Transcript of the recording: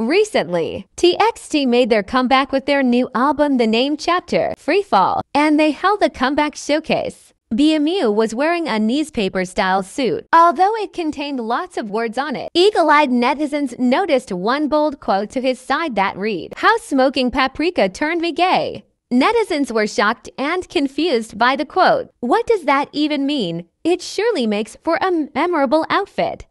Recently, TXT made their comeback with their new album The Name Chapter, Freefall, and they held a comeback showcase. Beomgyu was wearing a newspaper-style suit, although it contained lots of words on it. Eagle-eyed netizens noticed one bold quote to his side that read, "How smoking paprika turned me gay." Netizens were shocked and confused by the quote. What does that even mean? It surely makes for a memorable outfit.